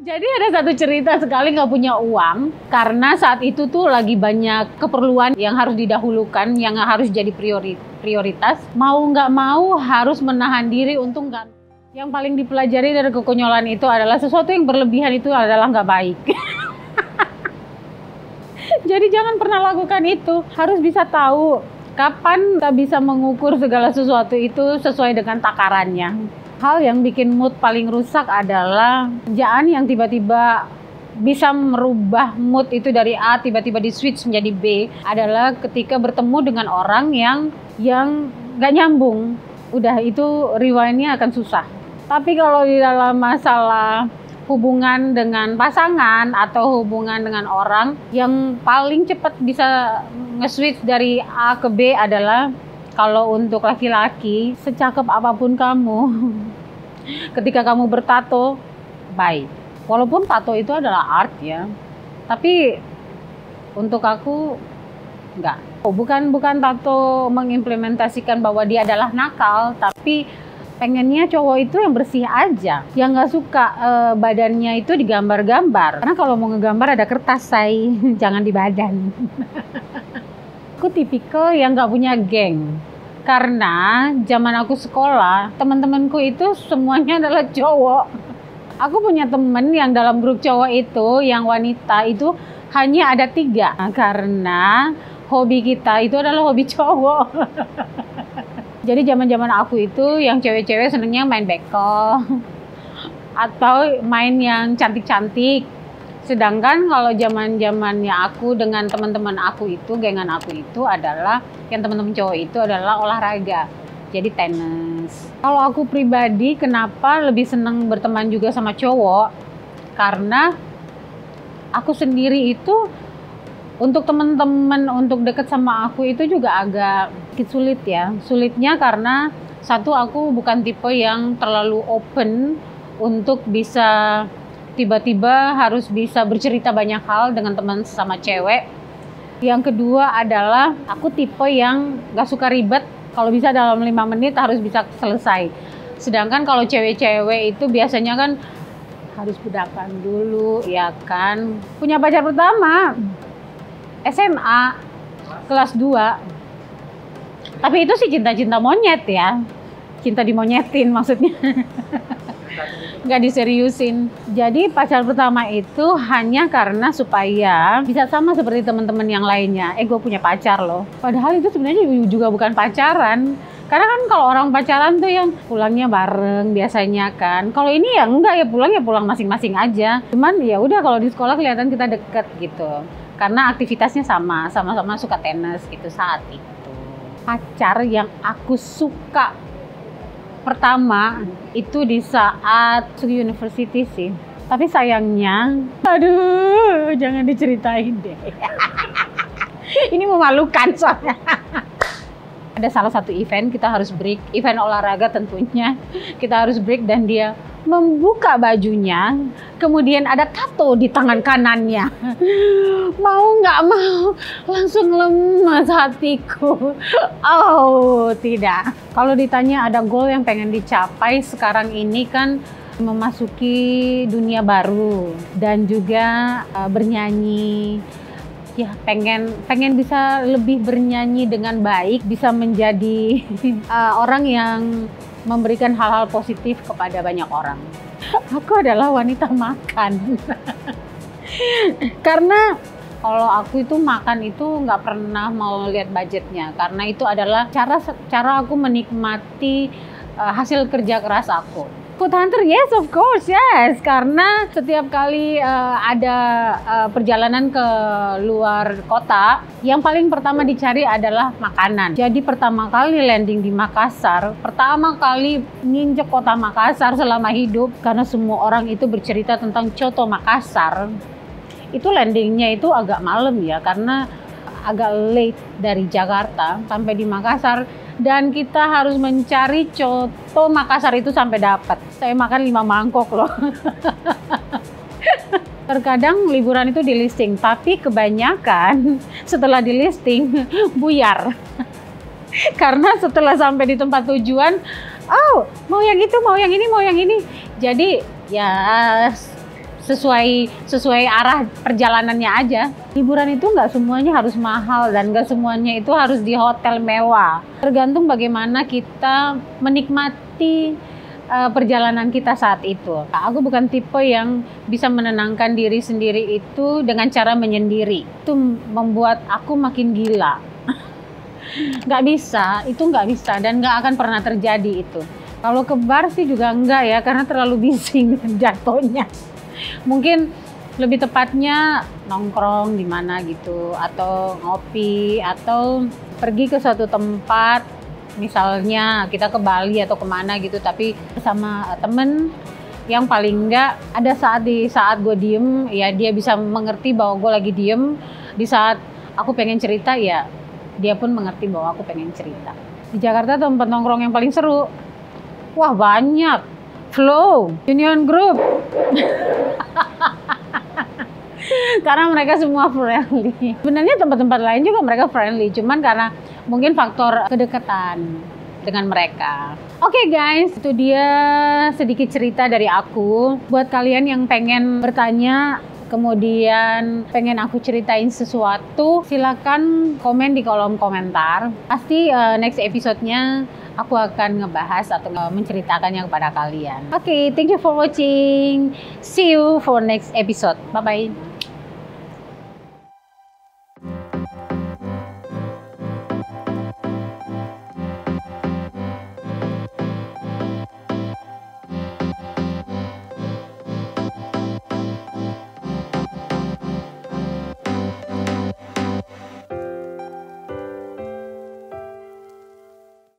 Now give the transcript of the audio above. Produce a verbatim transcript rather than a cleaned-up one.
Jadi ada satu cerita sekali nggak punya uang karena saat itu tuh lagi banyak keperluan yang harus didahulukan, yang harus jadi priori, prioritas. Mau nggak mau harus menahan diri untuk nggak. Yang paling dipelajari dari kekonyolan itu adalah sesuatu yang berlebihan itu adalah nggak baik. Jadi jangan pernah lakukan itu. Harus bisa tahu kapan kita bisa mengukur segala sesuatu itu sesuai dengan takarannya. Hal yang bikin mood paling rusak adalah kerjaan yang tiba-tiba bisa merubah mood itu dari A tiba-tiba di switch menjadi B adalah ketika bertemu dengan orang yang yang nggak nyambung, udah itu rewind-nya akan susah. Tapi kalau di dalam masalah hubungan dengan pasangan atau hubungan dengan orang, yang paling cepat bisa nge-switch dari A ke B adalah kalau untuk laki-laki, secakep apapun kamu, ketika kamu bertato, baik. Walaupun tato itu adalah art ya, tapi untuk aku, enggak. Bukan, bukan tato mengimplementasikan bahwa dia adalah nakal, tapi pengennya cowok itu yang bersih aja. Yang nggak suka e, badannya itu digambar-gambar. Karena kalau mau ngegambar ada kertas, say. Jangan di badan. Aku tipikal yang nggak punya geng, karena zaman aku sekolah teman-temanku itu semuanya adalah cowok. Aku punya temen yang dalam grup cowok itu, yang wanita itu hanya ada tiga, nah, karena hobi kita itu adalah hobi cowok. Jadi zaman-zaman aku itu yang cewek-cewek senengnya main bekel atau main yang cantik-cantik. Sedangkan kalau zaman-zamannya aku dengan teman-teman aku itu, gengan aku itu adalah, yang teman-teman cowok itu adalah olahraga, jadi tenis. Kalau aku pribadi, kenapa lebih senang berteman juga sama cowok? Karena aku sendiri itu, untuk teman-teman untuk deket sama aku itu juga agak sulit ya. Sulitnya karena, satu, aku bukan tipe yang terlalu open untuk bisa tiba-tiba harus bisa bercerita banyak hal dengan teman sesama cewek. Yang kedua adalah aku tipe yang gak suka ribet, kalau bisa dalam lima menit harus bisa selesai. Sedangkan kalau cewek-cewek itu biasanya kan harus bedakan dulu, ya kan. Punya pacar pertama S M A kelas dua. Tapi itu sih cinta-cinta monyet ya. Cinta dimonyetin maksudnya. Nggak diseriusin. Jadi pacar pertama itu hanya karena supaya bisa sama seperti teman-teman yang lainnya. Eh, gue punya pacar loh. Padahal itu sebenarnya juga bukan pacaran. Karena kan kalau orang pacaran tuh yang pulangnya bareng biasanya kan. Kalau ini ya enggak, ya pulang ya pulang masing-masing aja. Cuman ya udah, kalau di sekolah kelihatan kita deket gitu. Karena aktivitasnya sama, sama-sama suka tenis gitu saat itu. Pacar yang aku suka pertama itu di saat university sih, tapi sayangnya, aduh, jangan diceritain deh. Ini memalukan soalnya. Ada salah satu event kita harus break, event olahraga tentunya, kita harus break dan dia membuka bajunya, kemudian ada tato di tangan kanannya. Mau nggak mau langsung lemas hatiku. Oh tidak. Kalau ditanya ada goal yang pengen dicapai sekarang ini kan memasuki dunia baru dan juga uh, bernyanyi. Ya pengen pengen bisa lebih bernyanyi dengan baik, bisa menjadi uh, orang yang memberikan hal-hal positif kepada banyak orang. Aku adalah wanita makan. Karena kalau aku itu makan itu nggak pernah mau lihat budgetnya, karena itu adalah cara cara aku menikmati uh, hasil kerja keras aku. Food hunter, yes of course, yes. Karena setiap kali uh, ada uh, perjalanan ke luar kota, yang paling pertama dicari adalah makanan. Jadi pertama kali landing di Makassar, pertama kali nginjek kota Makassar selama hidup, karena semua orang itu bercerita tentang coto Makassar, itu landingnya itu agak malam ya, karena agak late dari Jakarta sampai di Makassar. Dan kita harus mencari coto Makassar itu sampai dapat. Saya makan lima mangkok loh. Terkadang liburan itu di listing, tapi kebanyakan setelah di listing buyar. Karena setelah sampai di tempat tujuan, oh mau yang itu, mau yang ini, mau yang ini. Jadi ya sesuai sesuai arah perjalanannya aja. Hiburan itu nggak semuanya harus mahal dan nggak semuanya itu harus di hotel mewah. Tergantung bagaimana kita menikmati uh, perjalanan kita saat itu. Aku bukan tipe yang bisa menenangkan diri sendiri itu dengan cara menyendiri. Itu membuat aku makin gila. Nggak bisa, itu nggak bisa dan nggak akan pernah terjadi itu. Kalau ke bar sih juga enggak ya, karena terlalu bising jatuhnya. Mungkin lebih tepatnya nongkrong di mana gitu, atau ngopi, atau pergi ke suatu tempat, misalnya kita ke Bali atau kemana gitu, tapi bersama temen yang paling enggak ada saat di saat gue diem, ya dia bisa mengerti bahwa gue lagi diem, di saat aku pengen cerita ya dia pun mengerti bahwa aku pengen cerita. Di Jakarta tempat nongkrong yang paling seru, wah banyak, Flow, Union Group, karena mereka semua friendly. Sebenarnya tempat-tempat lain juga mereka friendly, cuman karena mungkin faktor kedekatan dengan mereka. Oke okay guys, itu dia sedikit cerita dari aku. Buat kalian yang pengen bertanya, kemudian pengen aku ceritain sesuatu, silakan komen di kolom komentar. Pasti uh, next episode-nya aku akan ngebahas atau menceritakannya kepada kalian. Oke, okay, thank you for watching. See you for next episode. Bye-bye.